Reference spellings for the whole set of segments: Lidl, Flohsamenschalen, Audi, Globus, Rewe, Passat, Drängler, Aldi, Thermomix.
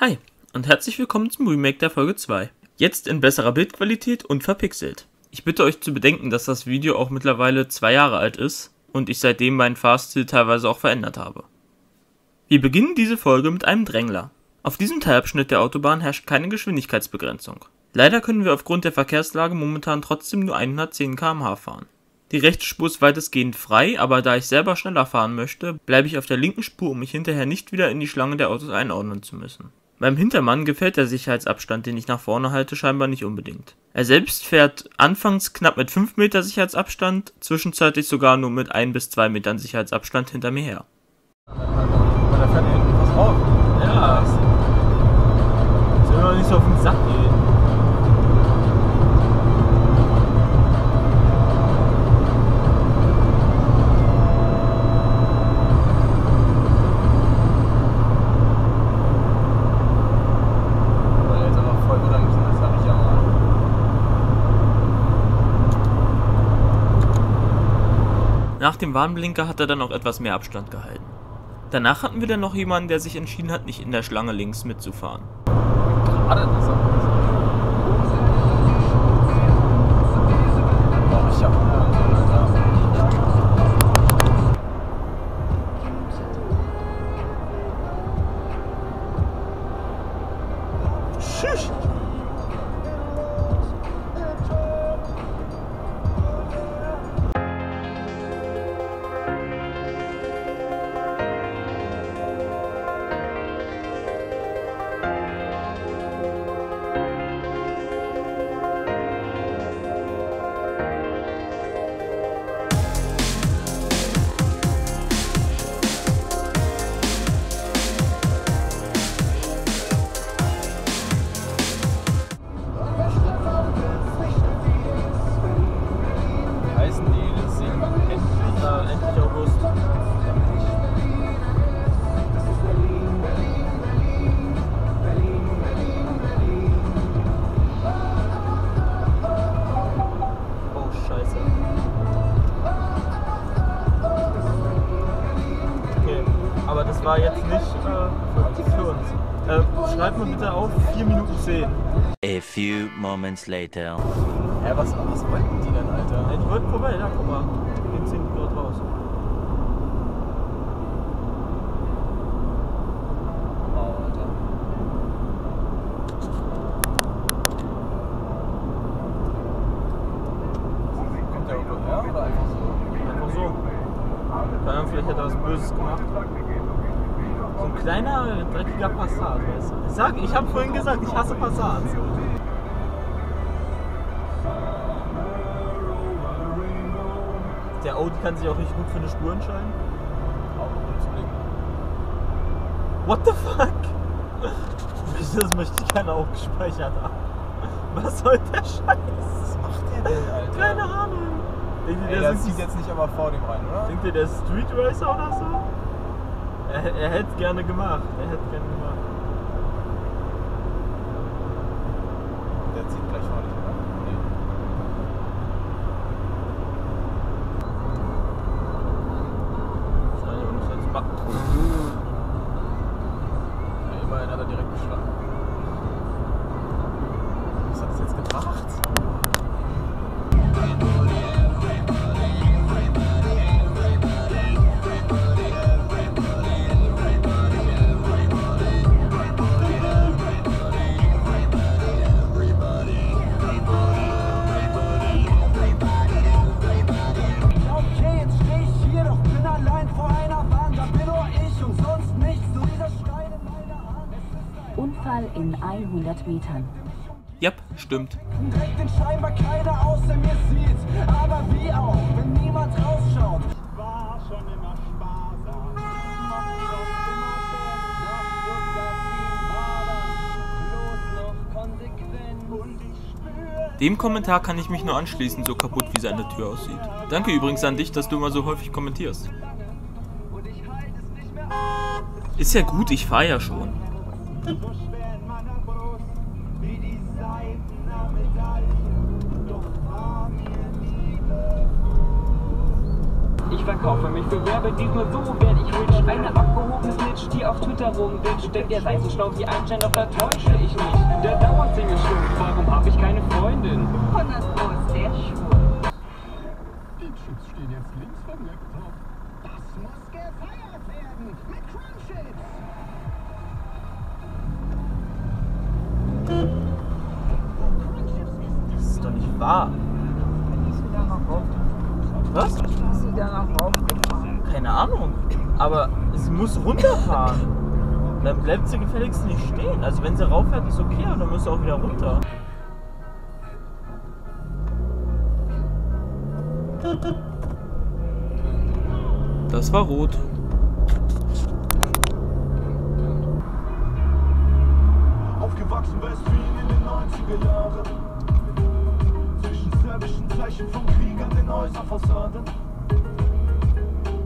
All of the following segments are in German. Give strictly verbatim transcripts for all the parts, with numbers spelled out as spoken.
Hi und herzlich willkommen zum Remake der Folge zwei. Jetzt in besserer Bildqualität und verpixelt. Ich bitte euch zu bedenken, dass das Video auch mittlerweile zwei Jahre alt ist und ich seitdem meinen Fahrstil teilweise auch verändert habe. Wir beginnen diese Folge mit einem Drängler. Auf diesem Teilabschnitt der Autobahn herrscht keine Geschwindigkeitsbegrenzung. Leider können wir aufgrund der Verkehrslage momentan trotzdem nur hundertzehn Kilometer pro Stunde fahren. Die rechte Spur ist weitestgehend frei, aber da ich selber schneller fahren möchte, bleibe ich auf der linken Spur, um mich hinterher nicht wieder in die Schlange der Autos einordnen zu müssen. Meinem Hintermann gefällt der Sicherheitsabstand, den ich nach vorne halte, scheinbar nicht unbedingt. Er selbst fährt anfangs knapp mit fünf Metern Sicherheitsabstand, zwischenzeitlich sogar nur mit ein bis zwei Metern Sicherheitsabstand hinter mir her. Da fährt hinten was rauf. Ja, das nicht so auf den Sack gehen. Aber jetzt aber voll bremsen, das habe ich ja mal. Nach dem Warnblinker hat er dann auch etwas mehr Abstand gehalten. Danach hatten wir dann noch jemanden, der sich entschieden hat, nicht in der Schlange links mitzufahren. Gerade das auch. War jetzt nicht äh, für uns. Äh, schreibt mal bitte auf vier Minuten zehn. A few moments later. Hä, ja, was, was wollten die denn, Alter? Ja, die wollten vorbei, da guck mal. Wir gehen zehn Minuten dort raus. Kommt der irgendwo her oder einfach so? Einfach so. Keine Ahnung, vielleicht hat er was Böses gemacht. So ein kleiner, dreckiger Passat, weißt du? Ich sag, ich hab vorhin gesagt, ich hasse Passats. Der Audi kann sich auch nicht gut für eine Spur entscheiden. What the fuck? Das möchte ich gerne auch gespeichert haben. Was soll der Scheiß? Was macht der denn, Alter? Keine Ahnung. Denkt ihr, der das sieht jetzt nicht aber vor dem rein, oder? Denkt ihr, der ist Street Racer oder so? Er, er hätte es gerne gemacht, er hätte es gerne gemacht. Der zieht gleich vorne nicht mehr. Nee. Das eine muss jetzt backen. Ja, immerhin hat er direkt geschlagen. Was hat das jetzt gebracht? Unfall in hundert Metern. Jap, stimmt. Direkt den scheinbar keiner außer mir sieht, aber wie auch, wenn niemand rausschaut. War schon immer sparsam. Dem Kommentar kann ich mich nur anschließen, so kaputt wie seine Tür aussieht. Danke übrigens an dich, dass du immer so häufig kommentierst. Ist ja gut, ich fahr ja schon. Ich verkaufe mich für Werbedeals, nur so werde ich rich. Eine abgehobene Snitch, die auf Twitter rumbitscht. Denn ihr seid so schlau wie ein Gen, doch da täusche ich nicht. Der Dauersingle stimmt, warum hab ich keine Freundin? Von das Haus, der schwul. Die Chips stehen jetzt links vom Laptop. Das muss gefeiert werden mit Crunchips. Das ist doch nicht wahr. Was? Keine Ahnung, aber sie muss runterfahren. Dann bleibt sie gefälligst nicht stehen. Also wenn sie rauffährt, ist okay, aber dann muss sie auch wieder runter. Das war rot. Aufgewachsen Westfalen in den neunziger Jahren. Zeichen vom Krieg an den Häuserfassaden.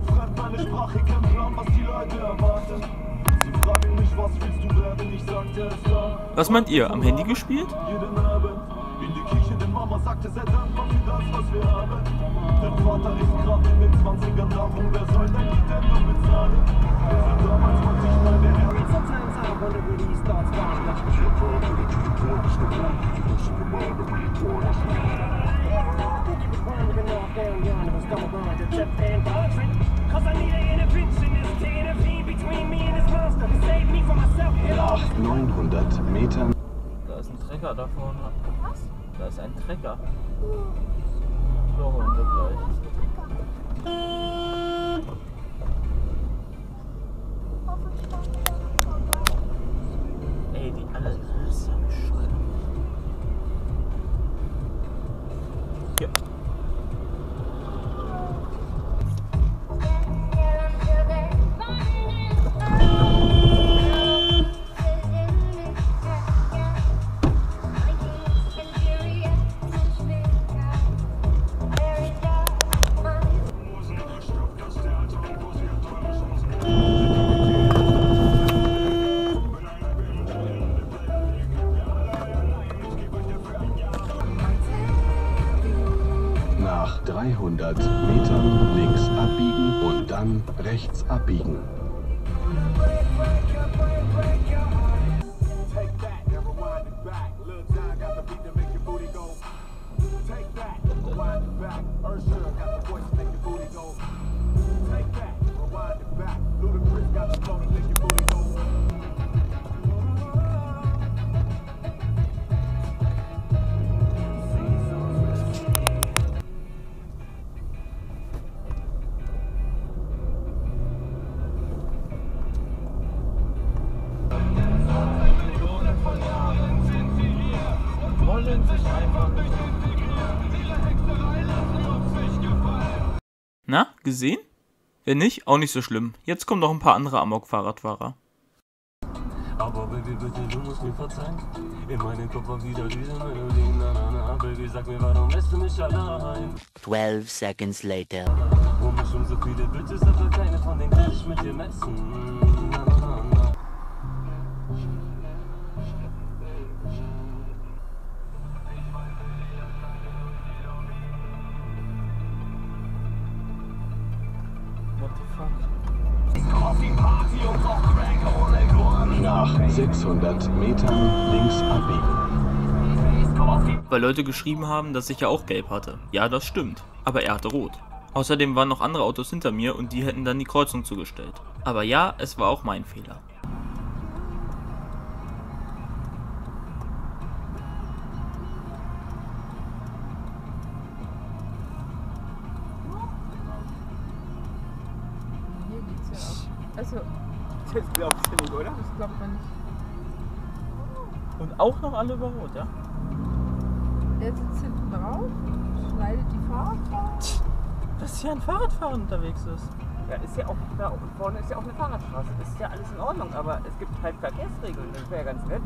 Fremd meine Sprache, kein Plan, was die Leute erwarten. Sie fragen mich, was willst du werden? Ich sagte es da. Was meint ihr, am Handy gespielt? Jeden Abend in die Küche, denn Mama sagte, sei dankbar für das, was wir haben. Dein Vater ist gerade in den zwanzigern, darum, wer soll denn die Dämpfer bezahlen? Wir sind damals zwanzig meine Herren. It's a time, I wonder when he starts buying. That's the shit, bro, but it's the point, it's the point, it's the point, it's the point, it's the point. neunhundert Metern. Da ist ein Trecker da vorne. Was? Da ist ein Trecker. So holen wir gleich. Ey, die alle sind am Schritt. Hier. Nach dreihundert Metern links abbiegen und dann rechts abbiegen. Na, gesehen? Wenn nicht, auch nicht so schlimm. Jetzt kommen noch ein paar andere Amok-Fahrradfahrer. Aber Baby, bitte, du musst mir verzeihen. In meinem Kopf war wieder diese Melodie. Na, na, na, Baby, sag mir, warum lässt du mich allein? zwölf seconds later. Warum schon so viele Bitches, aber keine von denen kann ich mit dir messen. Na, na, na. Nach sechshundert Metern links abbiegen. Weil Leute geschrieben haben, dass ich ja auch gelb hatte. Ja, das stimmt. Aber er hatte rot. Außerdem waren noch andere Autos hinter mir und die hätten dann die Kreuzung zugestellt. Aber ja, es war auch mein Fehler. Also, das glaubst du nicht, oder? Das glaubt man nicht. Und auch noch alle über Rot, ja? Der sitzt hinten drauf, schneidet die Fahrradfahrer. Dass hier ein Fahrradfahrer unterwegs ist. Ja, ist ja auch, da vorne ist ja auch eine Fahrradstraße. Das ist ja alles in Ordnung, aber es gibt halt Verkehrsregeln. Das wäre ja ganz nett,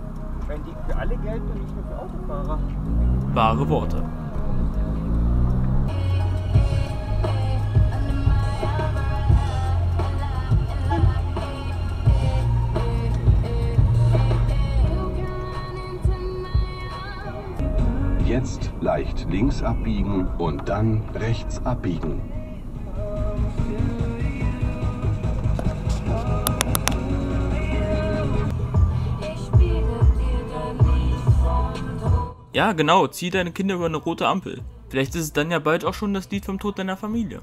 wenn die für alle gelten und nicht nur für Autofahrer. Wahre Worte. Jetzt leicht links abbiegen und dann rechts abbiegen. Ja, genau, zieh deine Kinder über eine rote Ampel. Vielleicht ist es dann ja bald auch schon das Lied vom Tod deiner Familie.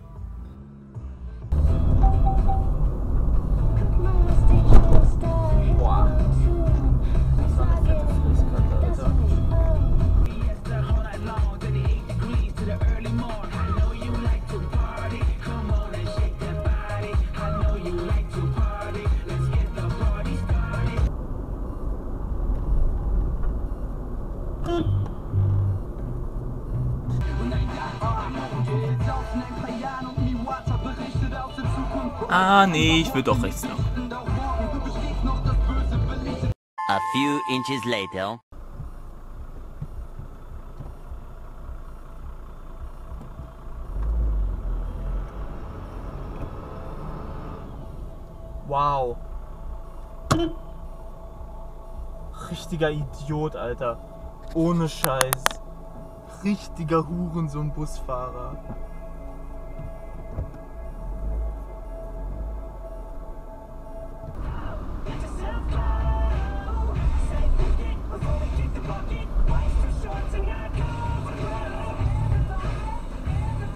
Ah, nee, ich will doch rechts lang. A few inches later. Wow. Richtiger Idiot, Alter. Ohne Scheiß. Richtiger Hurensohn-Busfahrer.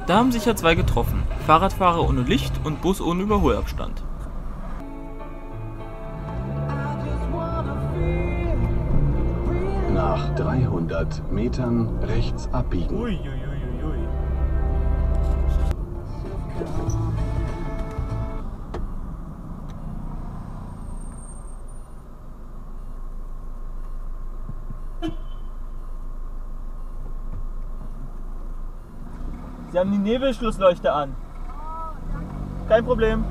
Da haben sich ja zwei getroffen. Fahrradfahrer ohne Licht und Bus ohne Überholabstand. Nach dreihundert Metern rechts abbiegen. Ui, ui, ui, ui. Sie haben die Nebelschlussleuchte an. Kein Problem.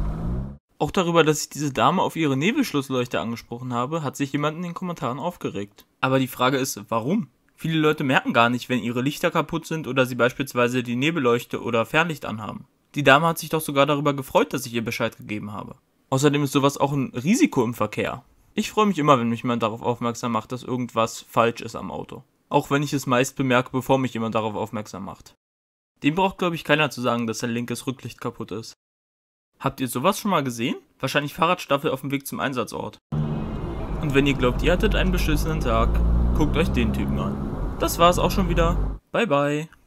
Auch darüber, dass ich diese Dame auf ihre Nebelschlussleuchte angesprochen habe, hat sich jemand in den Kommentaren aufgeregt. Aber die Frage ist, warum? Viele Leute merken gar nicht, wenn ihre Lichter kaputt sind oder sie beispielsweise die Nebelleuchte oder Fernlicht anhaben. Die Dame hat sich doch sogar darüber gefreut, dass ich ihr Bescheid gegeben habe. Außerdem ist sowas auch ein Risiko im Verkehr. Ich freue mich immer, wenn mich jemand darauf aufmerksam macht, dass irgendwas falsch ist am Auto. Auch wenn ich es meist bemerke, bevor mich jemand darauf aufmerksam macht. Dem braucht, glaube ich, keiner zu sagen, dass sein linkes Rücklicht kaputt ist. Habt ihr sowas schon mal gesehen? Wahrscheinlich Fahrradstaffel auf dem Weg zum Einsatzort. Und wenn ihr glaubt, ihr hattet einen beschissenen Tag, guckt euch den Typen an. Das war's auch schon wieder. Bye bye.